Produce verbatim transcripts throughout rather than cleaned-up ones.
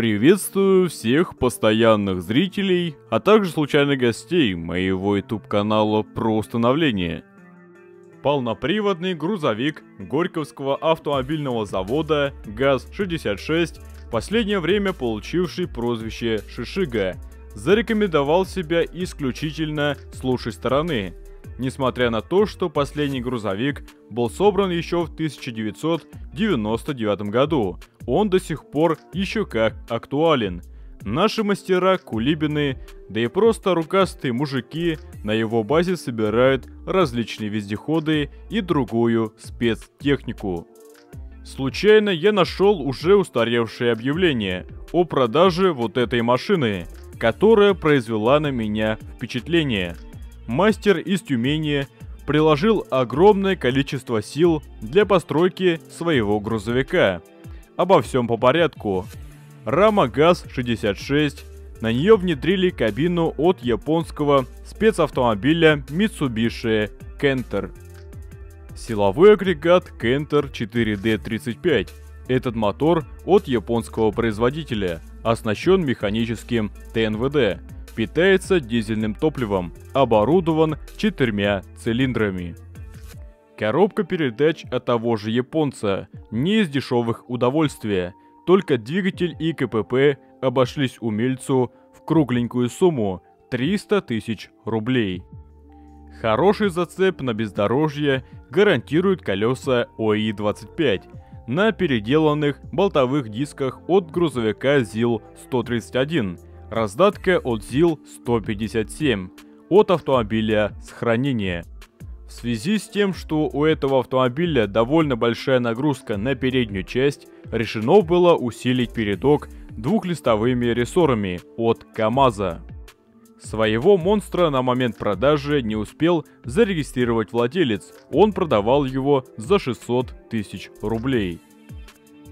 Приветствую всех постоянных зрителей, а также случайных гостей моего YouTube-канала про установление. Полноприводный грузовик Горьковского автомобильного завода ГАЗ шестьдесят шесть, в последнее время получивший прозвище «Шишига», зарекомендовал себя исключительно с лучшей стороны, несмотря на то, что последний грузовик был собран еще в тысяча девятьсот девяносто девятом году. Он до сих пор еще как актуален. Наши мастера, кулибины, да и просто рукастые мужики на его базе собирают различные вездеходы и другую спецтехнику. Случайно я нашел уже устаревшее объявление о продаже вот этой машины, которая произвела на меня впечатление. Мастер из Тюмени приложил огромное количество сил для постройки своего грузовика. Обо всем по порядку. Рама ГАЗ шестьдесят шесть. На нее внедрили кабину от японского спецавтомобиля Mitsubishi Canter. Силовой агрегат Canter четыре дэ тридцать пять. Этот мотор от японского производителя оснащен механическим тэ эн вэ дэ. Питается дизельным топливом. Оборудован четырьмя цилиндрами. Коробка передач от того же японца, не из дешевых удовольствия, только двигатель и ка пэ пэ обошлись умельцу в кругленькую сумму триста тысяч рублей. Хороший зацеп на бездорожье гарантирует колеса о е двадцать пять на переделанных болтовых дисках от грузовика ЗИЛ сто тридцать один, раздатка от ЗИЛ сто пятьдесят семь, от автомобиля с хранения. В связи с тем, что у этого автомобиля довольно большая нагрузка на переднюю часть, решено было усилить передок двухлистовыми рессорами от КАМАЗа. Своего монстра на момент продажи не успел зарегистрировать владелец, он продавал его за шестьсот тысяч рублей.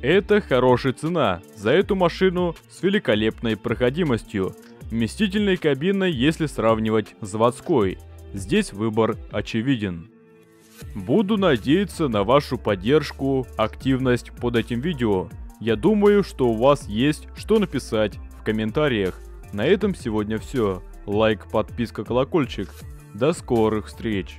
Это хорошая цена за эту машину с великолепной проходимостью, вместительной кабиной, если сравнивать с заводской. Здесь выбор очевиден. Буду надеяться на вашу поддержку, активность под этим видео. Я думаю, что у вас есть что написать в комментариях. На этом сегодня все. Лайк, подписка, колокольчик. До скорых встреч!